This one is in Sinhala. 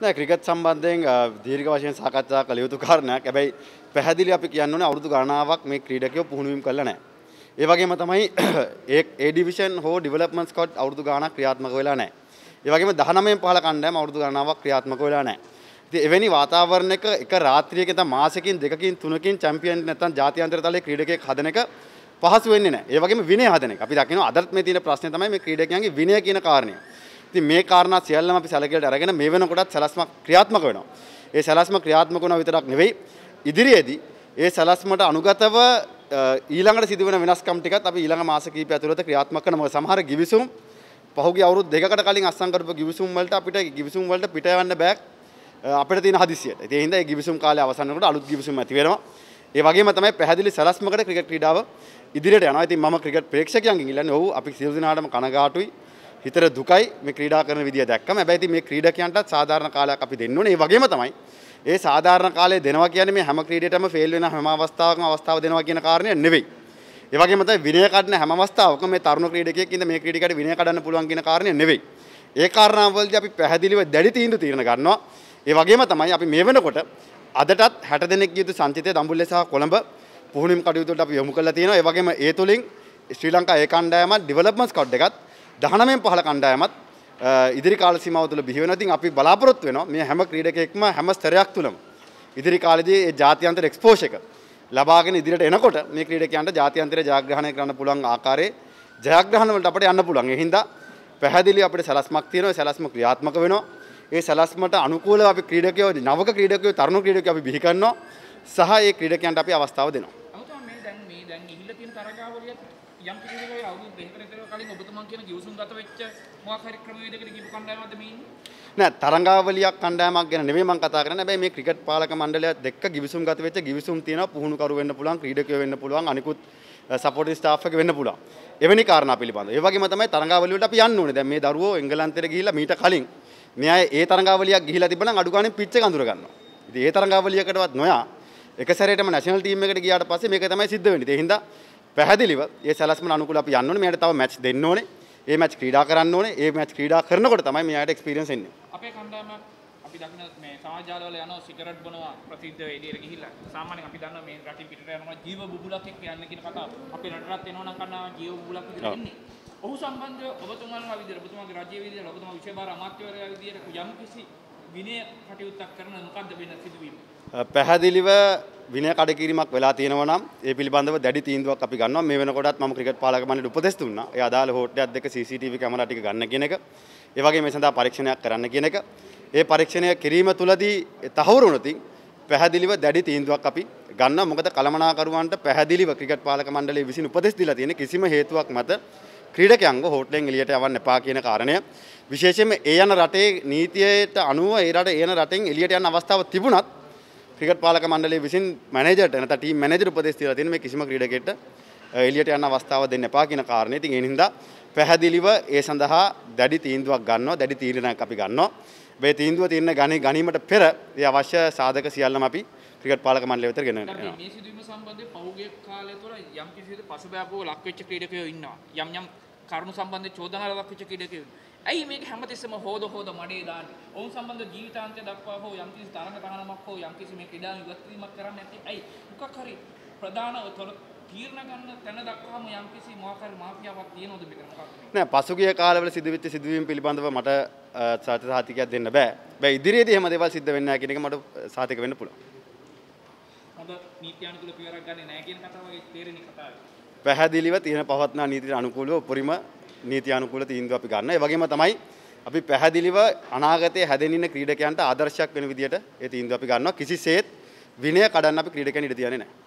ना क्रिकेट संबंधें दीर्घ वश साकच्चा कलियुतु कारण क्या भाई पेहदीली अभी यानों ने अवृद्धु गारणावक में क्रीडा के पूर्णवीम कल्याण है ये वगे मत हम एक ए डिविजन हो डेवलपमेंट स्कॉट अवृद्धु गारणा क्रियात्मक वेलाण है ये वगे में दहनमें पहला कांड है अवृद्धु गारणावक क्रियात्मक वेलाण है इवेनी वातावरण के एक रात्रि के मसिकिन दिखकिन तुनकिन चैंपियन ने जातीय अंतरताल क्रीडक हदने का पहसुवेन है ये वगे में विनय हदने का अभी दाकिन अदर्थ में तीन प्रश्न तमें मैं क्रीडक के विनय की कारण මේ කාරණා සියල්ලම අපි සැලකීමට අරගෙන මේ වෙනකොටත් සලස්ම ක්‍රියාත්මක වෙනවා. ඒ සලස්ම ක්‍රියාත්මක වෙනවා විතරක් නෙවෙයි ඉදිරියේදී ඒ සලස්මට අනුගතව ඊළඟට සිදුවෙන වෙනස්කම් ටිකත් අපි ඊළඟ මාස කිහිපය ඇතුළත ක්‍රියාත්මක කරන මොකද සමහර ගිවිසුම් පහුගිය අවුරුදු දෙකකට කලින් අස්සම් කරපු ගිවිසුම් වලට අපිට ගිවිසුම් වලට පිට යවන්න බෑ අපිට තියෙන හදිසියට. ඒ හින්දා ඒ ගිවිසුම් කාලය අවසන් වෙනකොට අලුත් ගිවිසුම් ඇති වෙනවා. ඒ වගේම තමයි පැහැදිලි සලස්මකට ක්‍රිකට් ක්‍රීඩාව ඉදිරියට යනවා. ඉතින් මම ක්‍රිකට් ප්‍රේක්ෂකයන්ගෙන් ඉල්ලන්නේ ඔව් අපි සියලු දෙනාටම කනගාටුයි හිතර දුකයි මේ ක්‍රීඩා කරන විදිය දැක්කම. හැබැයි ඉතින් මේ ක්‍රීඩකයන්ටත් සාධාරණ කාලයක් අපි දෙන්න ඕනේ. ඒ වගේම තමයි ඒ සාධාරණ කාලය දෙනවා කියන්නේ මේ හැම ක්‍රීඩේටම ෆේල් වෙන හැම අවස්ථාවකම අවස්ථාව දෙනවා කියන කාරණය නෙවෙයි. ඒ වගේම තමයි විනය කඩන හැම අවස්ථාවකම මේ තරුණ ක්‍රීඩකයෙක් ඉඳ මේ ක්‍රීඩකයට විනය කඩන්න පුළුවන් කියන කාරණය නෙවෙයි. ඒ කාරණාවවලදී අපි පැහැදිලිව දැඩි තීන්දුව తీරන ගන්නවා. ඒ වගේම තමයි අපි මේ වෙනකොට අදටත් 60 දෙනෙක් යුතු සංචිතය දඹුල්ල සහ කොළඹ පුහුණුවීම් කටයුතු වලට අපි යොමු කරලා තියෙනවා. ඒ වගේම ඒ තුලින් ශ්‍රී ලංකා ඒ කණ්ඩායම ඩෙවලොප්මන්ට් ස්කවුට් එකත් 19 පහළ කණ්ඩායමත් ඉදිරි කාල සීමාව තුළ බිහි වෙනවා. ඉතින් අපි බලාපොරොත්තු වෙනවා මේ හැම ක්‍රීඩකයෙක්ම හැම ස්තරයක් තුළම ඉදිරි කාලෙදී ඒ ජාත්‍යන්තර එක්ස්පෝෂර් එක ලබාගෙන ඉදිරියට එනකොට මේ ක්‍රීඩකයන්ට ජාත්‍යන්තර ජයග්‍රහණය කරන්න පුළුවන් ආකාරයේ ජයග්‍රහණ වලට අපිට යන්න පුළුවන්. ඒ හින්දා පැහැදිලි අපිට සලස්මක් තියෙනවා. ඒ සලස්ම ක්‍රියාත්මක වෙනවා. ඒ සලස්මට අනුකූලව අපි ක්‍රීඩකයෝ නවක ක්‍රීඩකයෝ තරුණ ක්‍රීඩකයෝ අපි බිහි කරනවා සහ ඒ ක්‍රීඩකයන්ට අපි අවස්ථාව දෙනවා. අමුතුම මේ දැන් ඉහිල්ල තියෙන තරගාවලියක් යම් කිසි නෑ තරංගාවලියක් කණ්ඩායමක් ගැන නෙමෙයි මම කතා කරන්නේ. හැබැයි මේ ක්‍රිකට් පාලක මණ්ඩලය දෙක ගිවිසුම් ගත වෙච්ච ගිවිසුම් තියෙනවා. පුහුණුකරු වෙන්න පුළුවන්, ක්‍රීඩකයෝ වෙන්න පුළුවන්, අනිකුත් සපෝටිව් ස්ටාෆ් එක වෙන්න පුළුවන්. එවැනි කාරණා පිළිබඳව. ඒ වගේම තමයි තරංගාවලිය වලට අපි යන්න ඕනේ. දැන් මේ දරුවෝ එංගලන්තයට ගිහිල්ලා මීට කලින් මෙයා ඒ තරංගාවලියක් ගිහිලා තිබ්බනම් අඩු ගානේ පිච් එක අඳුර ගන්නවා. ඉතින් ඒ තරංගාවලියකටවත් නොයා එක සැරේටම නැෂනල් ටීම් එකට ගියාට පස්සේ මේක තමයි සිද්ධ වෙන්නේ. ඒ හින්දා පැහැදිලිව ඒ සැලැස්මට අනුකූලව අපි යන්න ඕනේ. මෙයාට තව මැච් දෙන්න ඕනේ. ඒ මැච් ක්‍රීඩා කරන්න ඕනේ. ඒ මැච් ක්‍රීඩා කරනකොට තමයි මෙයාට එක්ස්පීරියන්ස් එන්නේ. අපේ කණ්ඩායම අපි දකින්න මේ සමාජාල වල යනවා සිගරට් බොනවා ප්‍රසිද්ධ වේදිකේ ගිහිල්ලා. සාමාන්‍යයෙන් අපි දන්නවා මේ රටින් පිටට යනවා ජීව බුබුලක් එක්ක යන්න කියන කතාව. අපේ රටටත් එනවා නම් කණ්ඩායම ජීව බුබුලක් විදිහට ඉන්නේ. ඔහු සම්බන්ධව ඔබතුමාලා විදිහට ඔබතුමාගේ රාජ්‍ය විදිහට ඔබතුමා විශේෂ අමාත්‍යවරයා විදිහට යම් කිසි විනය කටයුත්තක් කරන මොකද්ද වෙන සිදුවීම? පැහැදිලිව විනය කඩකිරීමක් වෙලා තියෙනවා නම් ඒ පිළිබඳව දැඩි තීන්දුවක් අපි ගන්නවා. මේ වෙනකොටත් මම ක්‍රිකට් පාලක මණ්ඩලයට උපදෙස් දුන්නා. ඒ අදාළ හෝට්ටයක් දෙක CCTV කැමරා ටික ගන්න කියන එක. ඒ වගේම මේ සඳහා පරීක්ෂණයක් කරන්න කියන එක. ඒ පරීක්ෂණය කිරීම තුළදී තහවුරු වුණොත් පැහැදිලිව දැඩි තීන්දුවක් අපි ගන්නවා. මොකද කළමනාකරුවන්ට පැහැදිලිව ක්‍රිකට් පාලක මණ්ඩලය විසින් උපදෙස් දීලා තියෙන කිසිම හේතුවක් මත ක්‍රීඩකයන්ව හෝට්ටෙන් එළියට යවන්න එපා කියන කාරණය. විශේෂයෙන්ම ඒ යන රටේ නීතියට අනුව ඒ රට එන රටෙන් එළියට යන අවස්ථාව තිබුණත් ක්‍රිකට් පාලක මණ්ඩලයේ විසින් මැනේජර්ට නැත්නම් ටීම් මැනේජර් උපදෙස් දීලා තියෙන මේ කිසිම ක්‍රීඩකයෙක්ට එළියට යන්න අවස්ථාව දෙන්න එපා කියන කාරණේ. ඉතින් ඒ හින්දා පැහැදිලිව ඒ සඳහා දැඩි තීන්දුවක් ගන්නවා. දැඩි තීරණයක් අපි ගන්නවා. මේ තීන්දුව තීරණ ගැනීමට පෙර ඒ අවශ්‍ය සාධක සියල්ලම අපි ක්‍රිකට් පාලක මණ්ඩලය වෙත ගෙනගෙන යනවා. මේ සිදුවීම සම්බන්ධයෙන් පහුගිය කාලය තුළ යම් කිසි පසුබෑපුව ලක් වෙච්ච ක්‍රීඩකයෝ ඉන්නවා. යම් යම් කරුණු සම්බන්ධයෙන් චෝදනා ලක් වෙච්ච ක්‍රීඩකයෝ. ඇයි මේක හැමතිස්සම හොද මඩේ දාන්නේ? ඔවුන් සම්බන්ධ ජීවිතාන්තය දක්වා හෝ යම් කිසි තරඟ තහනමක් හෝ යම් කිසි මේ ක්‍රීඩාව ඉවත් කිරීමක් කරන්න නැති. ඇයි? මොකක් හරි ප්‍රධානව තීරණ ගන්න තැන දක්වාම යම් කිසි මොකක් හරි මාෆියාවක් තියෙනවද මේකට? මොකක්ද? නෑ පසුගිය කාලවල සිදුවෙච්ච සිදුවීම් පිළිබඳව මට සත්‍ය සාතිකයක් දෙන්න බෑ. බෑ ඉදිරියේදී එහෙම දේවල් සිද්ධ වෙන්නේ නැහැ කියන එක මට සාතික වෙන්න පුළුවන්. හොඳ නීත්‍යානුකූල පියවරක් ගන්නේ නැහැ කියන කතාව ඒ තීරණේ කතාව. පැහැදිලිව තියෙන පවත්නා නීතියට අනුකූලව උපරිම නීති අනුකූල තීන්දුව අපි ගන්න. ඒ වගේම තමයි අපි පැහැදිලිව අනාගතයේ හැදෙනින ක්‍රීඩකයන්ට ආදර්ශයක් වෙන විදිහට ඒ තීන්දුව අපි ගන්නවා. කිසිසේත් විනය කඩන්න අපි ක්‍රීඩකයන් ඉඩ දෙන්නේ නැහැ.